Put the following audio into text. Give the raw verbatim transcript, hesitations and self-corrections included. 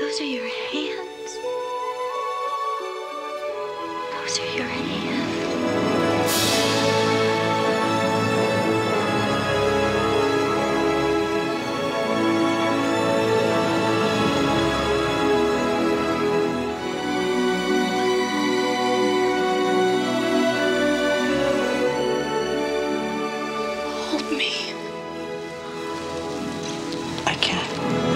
Those are your hands. Those are your hands. Hold me. I can't.